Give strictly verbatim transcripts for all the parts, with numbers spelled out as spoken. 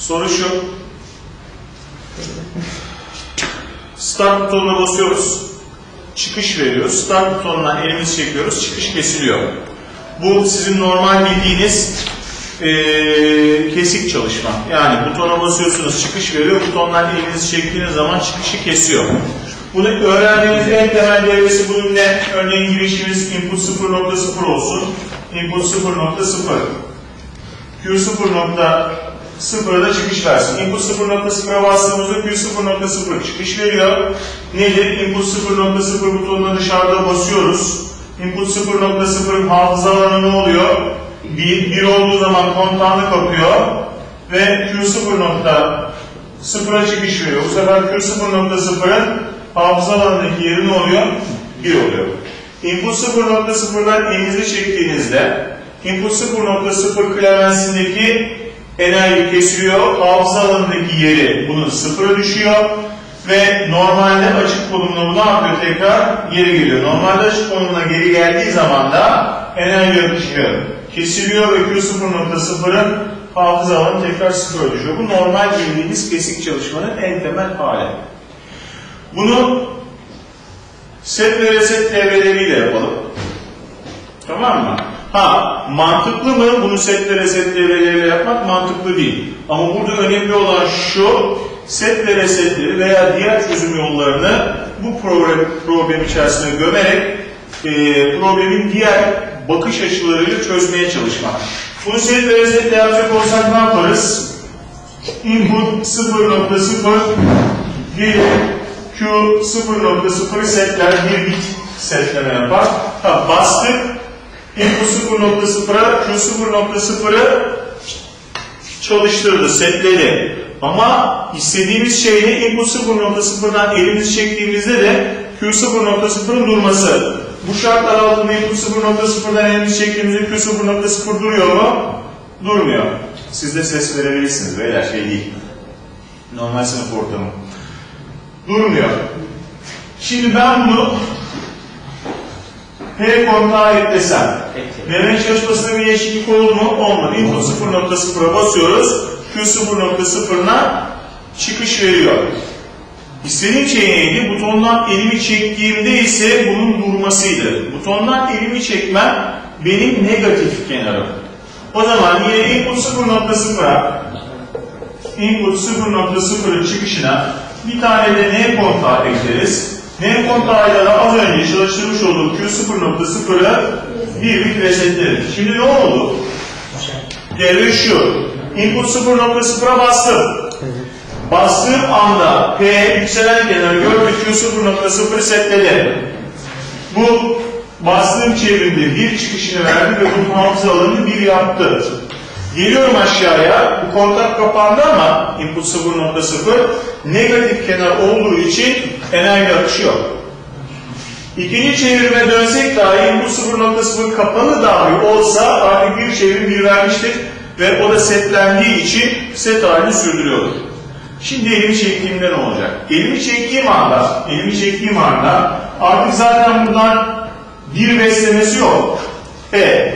Soru şu. Start butonuna basıyoruz. Çıkış veriyoruz. Start butonundan elimizi çekiyoruz. Çıkış kesiliyor. Bu sizin normal bildiğiniz ee, kesik çalışma. Yani butona basıyorsunuz, çıkış veriyor. Butondan elinizi çektiğiniz zaman çıkışı kesiyor. Bunu öğrendiğiniz en temel devresi bunun ne? Örneğin girişimiz input sıfır nokta sıfır olsun. Input sıfır nokta sıfır. Q sıfır nokta sıfırda çıkış versin. Input sıfır nokta sıfıra bastığımızda Q sıfır nokta sıfır çıkış veriyor. Nedir? Input sıfır nokta sıfır butonuna dışarıda basıyoruz. Input sıfır nokta sıfır hafıza alanı ne oluyor? bir, bir olduğu zaman kontağını kapıyor ve Q sıfır nokta sıfıra çıkış veriyor. Bu sefer Q sıfır nokta sıfırın hafıza alanındaki yeri ne oluyor? bir oluyor. Input sıfır nokta sıfırdan elinizi çektiğinizde input sıfır nokta sıfır klavyesindeki enerji kesiliyor, hafıza alanındaki yeri bunun sıfıra düşüyor ve normalde açık konumuna ne yapıyor? Tekrar geri geliyor. Normalde açık konumuna geri geldiği zaman da enerji akışı kesiliyor ve Q sıfır nokta sıfırın hafıza alanı tekrar sıfıra düşüyor. Bu normal bildiğimiz kesik çalışmanın en temel hali. Bunu set ve reset devreleriyle yapalım. Tamam mı? Ha, mantıklı mı? Bunu set ve reset devreleriyle yapmak mantıklı değil. Ama burada önemli olan şu, set ve resetleri veya diğer çözüm yollarını bu problem, problem içerisine gömerek e, problemin diğer bakış açılarıyla çözmeye çalışmak. Bunu set ve resetle yapacak olsak ne yaparız? Input sıfır nokta sıfır diyelim. Q sıfır nokta sıfır setler bir bit setleme yapar. Ha, bastık. Input sıfır nokta sıfıra Q sıfır nokta sıfırı çalıştırdı, setledi. Ama istediğimiz şey ne? Input sıfır nokta sıfırdan elimizi çektiğimizde de Q sıfır nokta sıfırın durması. Bu şartlar altında input sıfır nokta sıfırdan elimizi çektiğimizde Q sıfır nokta sıfır duruyor mu? Durmuyor. Siz de ses verebilirsiniz beyler, şey değil. Normal sınıf ortamı. Durmuyor. Şimdi ben bunu P kontağı eklesem, deneme çalışmasında bir değişiklik olur mu? Olmadı. Input sıfır nokta sıfıra basıyoruz. Q sıfır nokta sıfırına çıkış veriyor. İstediğim şey neydi? Butondan elimi çektiğimde ise bunun durmasıydı. Butondan elimi çekmem benim negatif kenarım. O zaman yine input sıfır nokta sıfıra, input sıfır nokta sıfırın çıkışına bir tane de N kontağı ekleriz. N kontağıyla da az önce çalıştırmış olduğum Q sıfır nokta sıfırı bir bit resetledim. Şimdi ne oldu? Devre şu. Input sıfır nokta sıfıra bastım. Bastığım anda P yükselen kenarı gördüm, Q sıfır nokta sıfırı setledi. Bu bastığım çevrimde bir çıkışını verdi ve bu hafıza alanını bir yaptı. Geliyorum aşağıya, bu kontak kapandı ama input sıfır nokta sıfır negatif kenar olduğu için enerji akışı yok. İkinci çevirime dönsek dahi input sıfır nokta sıfır kapalı dahi olsa artık bir çevirim bir vermiştir ve o da setlendiği için set halini sürdürüyordur. Şimdi elimi çektiğimde ne olacak? Elimi çektiğim anda, elimi çektiğim anda artık zaten buradan bir beslemesi yok. E,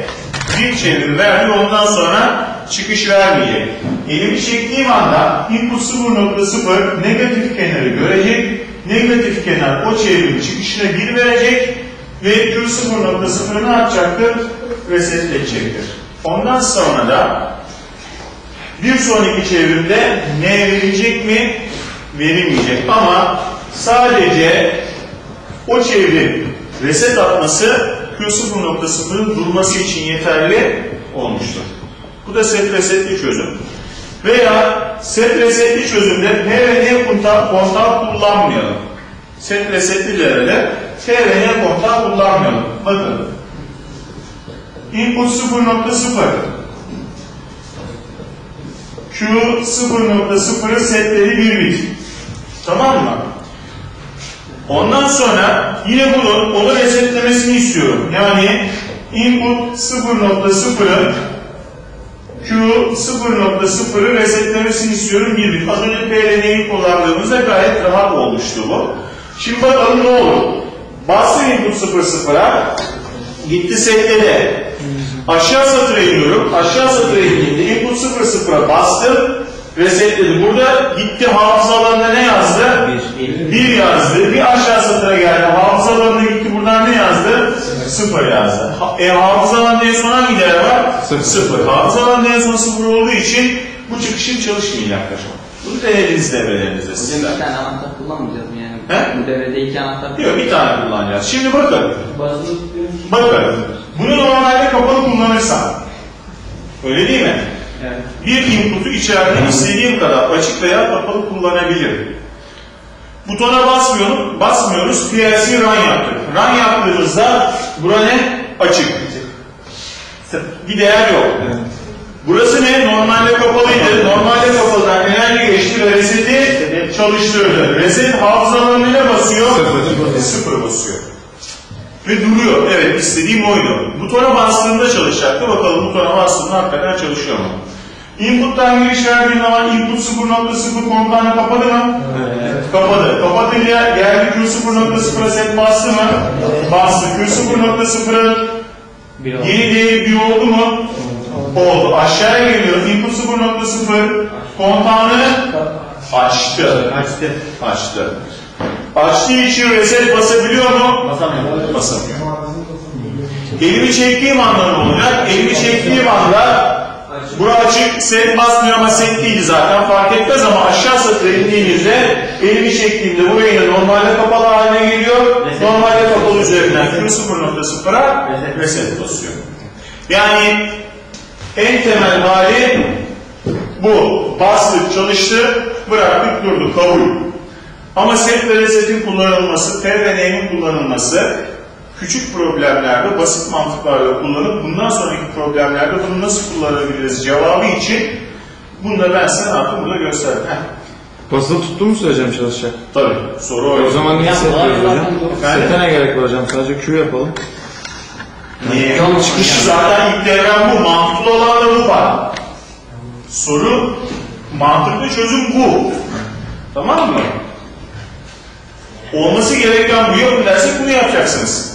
bir çevrim verdi, ondan sonra çıkış vermeyecek. Elimi çektiğim anda input sıfır nokta sıfır negatif kenarı görecek, negatif kenar o çevrim çıkışına bir verecek ve Q sıfır nokta sıfırı ne yapacaktır? Resetleyecektir. Ondan sonra da bir sonraki çevrimde ne verecek mi? Verilmeyecek ama sadece o çevrim reset atması Q sıfır nokta sıfırın durması için yeterli olmuştur. Bu da set resetli çözüm. Veya set resetli çözümde P ve N kontağı, kontağı kullanmayalım. Set resetli derede P ve N kontağı kullanmayalım. Bakın. Input sıfır nokta sıfır Q sıfır nokta sıfırı setleri bir bit. Tamam mı? Ondan sonra yine bunu onu resetlemesini istiyorum. Yani input sıfır nokta sıfırı Q sıfır nokta sıfırı resetlemesini istiyorum bir bit. Az önce P L N'yi kullandığımızda gayet rahat olmuştu bu. Şimdi bakalım ne olur. Bastım input sıfır nokta sıfıra gitti setlede. Aşağı satıra iniyorum. Aşağı satıra indiğimde input sıfır nokta sıfıra bastım. resetledi. Burada gitti hafıza alanına ne yazdı? bir yazdı. Bir aşağı satıra geldi. Hafıza alanına gitti. Buradan ne yazdı? sıfır yazdı. E, hafıza alanına en son hangi değer var? sıfır. Hafıza alanına en son sıfır olduğu için bu çıkışın çalışmayacak arkadaşlar. Bunu denediniz devrelerinizde. Hocam bir tane anahtar kullanmayacağız mı yani? He? Bu devrede iki anahtar kullanacağız. Yok, bir tane kullanacağız. Şimdi bakın. Bazı... Bakın. Bunu normalde kapalı kullanırsan. Öyle değil mi? Evet. Bir input'u içeride istediğim kadar açık veya kapalı kullanabilirim. Butona basmıyorum, basmıyoruz. P L C run yaptık. Run yaptığımızda bura ne? Açık. Bir değer yok. Evet. Burası ne? Normalde kapalıydı. Normalde kapalıdan enerji geçti ve reseti çalıştırdı. Reset hafızalarına ne basıyor? Sıfır. Sıfır basıyor. Ve duruyor. Evet, istediğim oydu. Butona bastığında çalışacaktı. Bakalım butona bastığında hakikaten çalışıyor mu? Input'tan giriş verdiğin zaman input sıfır nokta sıfır komutanı kapadı mı? Evet. Kapadı. Kapatınca geldi Q sıfır nokta sıfıra set bastı mı? Evet. Bastı. Q sıfır nokta sıfırın yeni değeri bir oldu mu? Oldu. Aşağıya geliyoruz. Input sıfır nokta sıfır komutanı açtı. Açtı. Açtı. Açtığı için reset basabiliyor mu? Basamıyor. Basamıyor. Elimi çektiğim anda ne olacak? Elimi çektiğim anda bura açık, set basmıyor ama set değil zaten fark etmez ama aşağı satıra indiğinizde elimi çektiğimde burayı normalde kapalı haline geliyor. Reset. Normalde kapalı üzerinden Q sıfır nokta sıfıra reset. reset basıyor. Yani en temel hali bu. Bastık, çalıştı, bıraktık, durdu. Kabul. Ama set ve resetin kullanılması, T ve N'nin kullanılması küçük problemlerde basit mantıklarla kullanıp bundan sonraki problemlerde bunu nasıl kullanabiliriz cevabı için bunu da ben sana artık burada gösterdim. Basılı tuttuğum mu söyleyeceğim çalışacak? Tabii. Soru o. O zaman niye set diyoruz hocam? Sete ne gerek var hocam? Sadece Q yapalım. Niye? Çıkışı zaten ilk devrem bu. Mantıklı olan da bu var. Soru, mantıklı çözüm bu. Tamam mı? Olması gereken bu yok dersek bunu yapacaksınız.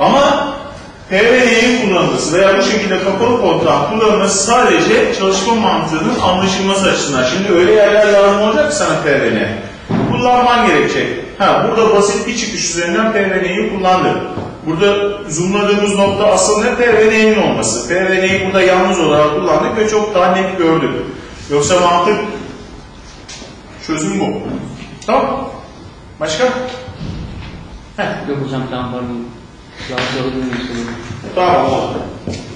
Ama P V D'nin kullanılması veya bu şekilde kapalı kontrat kullanılması sadece çalışma mantığının anlaşılması açısından. Şimdi öyle yerler lazım olacak ki sana P V D. Kullanman gerekecek. Ha, burada basit bir çıkış üzerinden P V D'yi kullandık. Burada zoomladığımız nokta asıl ne? P V D'nin olması. P V D'yi burada yalnız olarak kullandık ve çok daha net gördük. Yoksa mantık çözüm bu. Tamam. Başka? Heh. Yok hocam, tamam. Tamam.